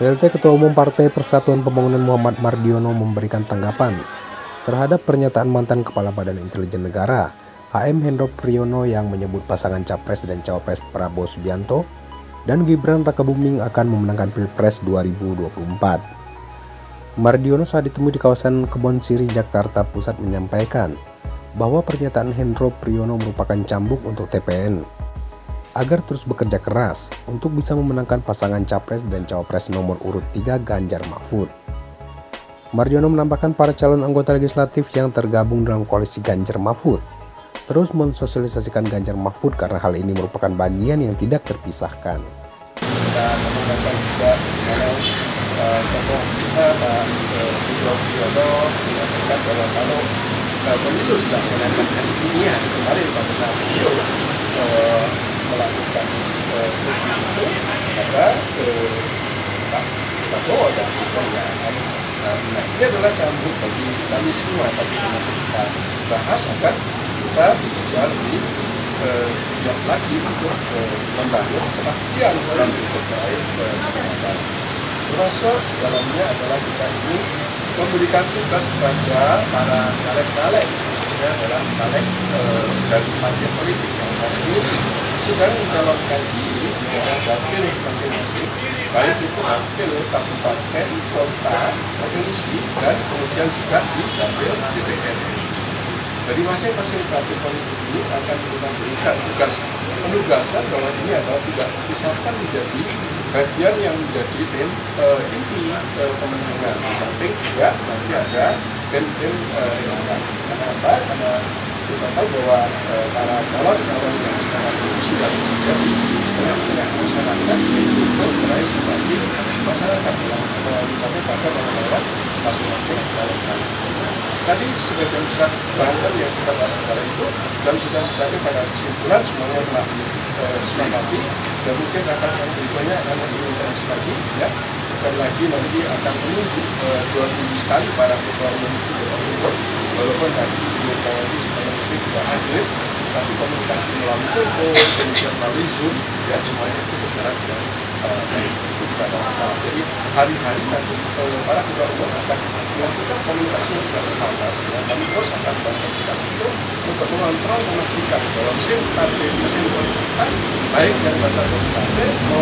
PLT Ketua Umum Partai Persatuan Pembangunan Muhammad Mardiono memberikan tanggapan terhadap pernyataan mantan Kepala Badan Intelijen Negara HM Hendropriyono yang menyebut pasangan Capres dan Cawapres Prabowo Subianto dan Gibran Raka Buming akan memenangkan Pilpres 2024. Mardiono saat ditemui di kawasan Kebon Siri, Jakarta Pusat menyampaikan bahwa pernyataan Hendropriyono merupakan cambuk untuk TPN agar terus bekerja keras untuk bisa memenangkan pasangan Capres dan Cawapres nomor urut 3 Ganjar Mahfud. Mardiono menambahkan para calon anggota legislatif yang tergabung dalam koalisi Ganjar Mahfud terus mensosialisasikan Ganjar Mahfud karena hal ini merupakan bagian yang tidak terpisahkan. Kita menambahkan juga tokoh kita Pak Hendropriyono mengatakan bahwa kalau pemilu dilaksanakan hari ini, hari kemarin pada saat beliau melakukan studi itu, maka Pak Prabowo dan Gibran ini adalah cambuk bagi kami semua, tapi masih kita bahas agar kita bekerja lebih tidak lagi untuk membangun kepastian dalam terkait penempatan. Termasuk dalamnya adalah kita ini memberikan tugas kepada para caleg-caleg, khususnya adalah caleg dari partai politik yang saat ini sedang mencalonkan diri di daerah dapil masing-masing, baik itu dapil kabupaten, kota, provinsi, dan kemudian juga di dapil TPN. Dari masing-masing partai politik ini akan kita berikan tugas penugasan bahwa ini adalah tidak dipisahkan menjadi bagian yang menjadi tim inti pemenangan. Di samping juga nanti ada tim yang akan kenapa? Karena kita tahu bahwa para calon-calon yang sekarang ini sudah bekerja di tengah-tengah masyarakat itu bergerak seperti masyarakat yang mencapai pada orang-orang masing-masing calon-calon. Tadi sebagian besar bahasan yang kita bahas sekarang itu dan sudah mencapai pada kesimpulan semuanya telah disepakati. Dan mungkin akan berikutnya akan diintensifikasi lagi, ya. Bukan lagi nanti akan menunggu 2 minggu sekali para ketua umum itu berkumpul, walaupun tadi beliau supaya lebih tidak hadir, tapi komunikasi melalui telepon, kemudian melalui Zoom, ya semuanya itu berjalan dengan baik, tidak ada masalah. Jadi hari-hari nanti para ketua umum akan melakukan komunikasi yang tidak terbatas, ya. Kami terus akan komunikasi itu untuk mengontrol, memastikan bahwa mesin partai, mesin politik baik dari masyarakat partai.